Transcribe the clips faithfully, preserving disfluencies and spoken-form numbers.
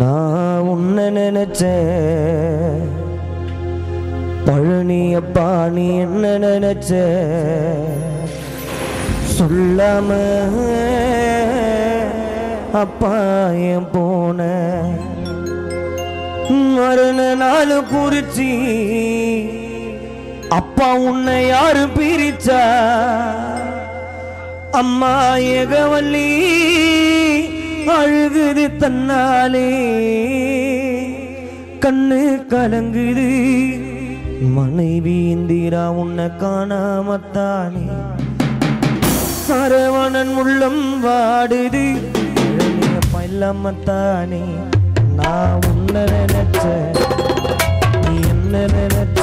நான் உன்னை நினைச்சேன் பழனியப்பா நீ என்ன நினைச்சேன் சொல்லாம அப்பா ஏன் போன மரண நாள் குறிச்சி அப்பா உன்னை யாரு பிரிச்சா அம்மா ஏகவல்லி அழுகுது தன்னாலே கண்ணு கலங்குது மனைவி இந்திரா உன்னை காணாமத்தானே சரவணன் உள்ளம் வாடுது பயிலமத்தானே நான் உன்னை நினைச்ச நீ என்ன நினைச்ச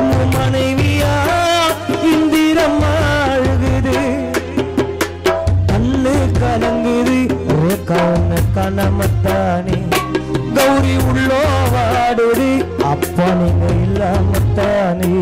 உன் மனைவியா இந்திரம்மா அழுகுது கண்ணு கலங்குது ரேகா உன்னை காணாமத்தானே கௌரி உள்ளோ வாடுது அப்பா நீங்க இல்லாமத்தானே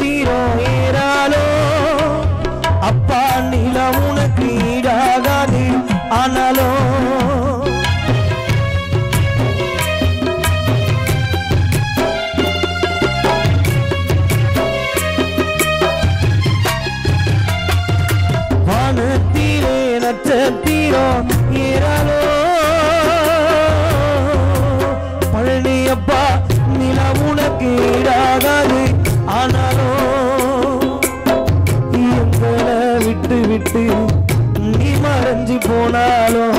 தீரோ ஏறாலோ அப்பா நிலா உனக்கு ஈடாகாது ஆனாலோ வானத்திலே நட்சத்திரோ ஏறாலோ பழனி அப்பா நிலா உனக்கு ஈடாகாது ஆனாலும் எங்களை விட்டு விட்டு நீ மறைஞ்சி போனாலும்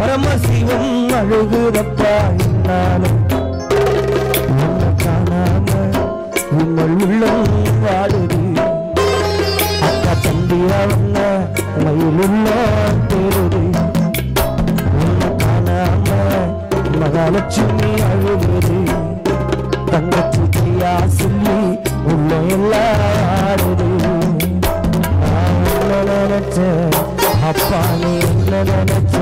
பரமசிவம் அழுகுதப்பா என்னாலும் உன்னை காணாம உங்கள் உள்ளம் வாழுது அக்கா தம்பி அவங்க மயிலுள்ளம் தேருது உன்னை காணாம மகாலட்சுமி அழுகுது தங்கச்சி கையா சொல்லி உன்னை எல்லாருது நான் உன்னை நினைச்ச அப்பா நீ என்ன நினைச்ச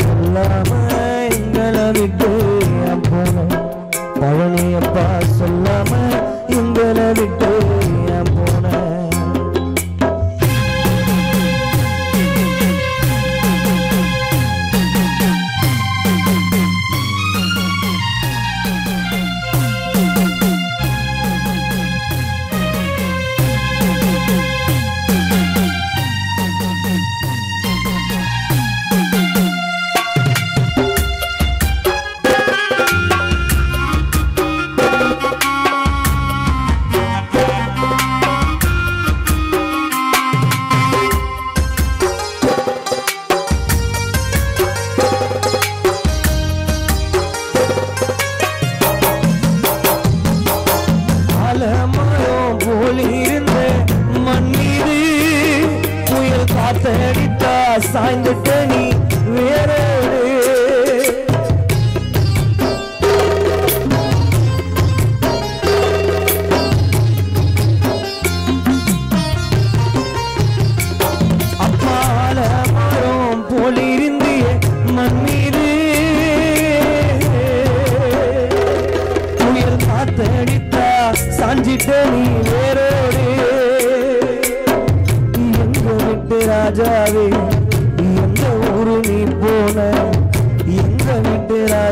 சொல்லாம எங்களை விட்டு போன பழனி அப்பா சொல்லாம எங்களை விட்டு சாய்ந்துட்டு நீ வேறோடு அப்பால மரம் போலிருந்து மண்ணீரு புயல் காத்தடித்தா சாஞ்சிட்டு நீ வேறோடு எங்க விட்டு ராஜாவே.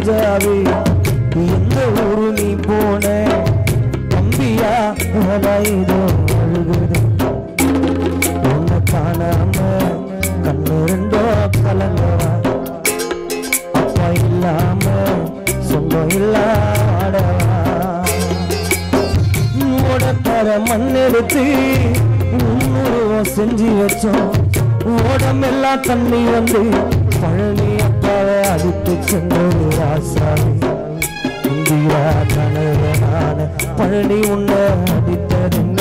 ராஜாவே எந்த ஊரு நீ போன தம்பியா அலைதோ அழுகுது உன்னை காணாம கண்ணு ரெண்டோ கலங்குறா அப்பா இல்லாம சொந்தம் இல்லாடவா உன்னோட தர மண்ணெடுத்து உன்னுருவம் செஞ்சு வச்சோம் உடம்பெல்லாம் தண்ணி வந்து பழனி அப்பாவை அடித்து சென்றோம் ராசாமி இந்தியா கனவனான பழனி உன்னை அடித்ததுங்க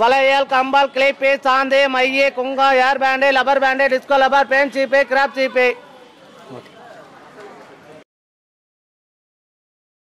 வளையல் கம்பால் கிளை பே சாந்தே மையே குங்கா ஏர் பேண்டே லபர் பேண்டே டிஸ்கோ லபர் பேன் சீப்பே கிராப் சீப்பே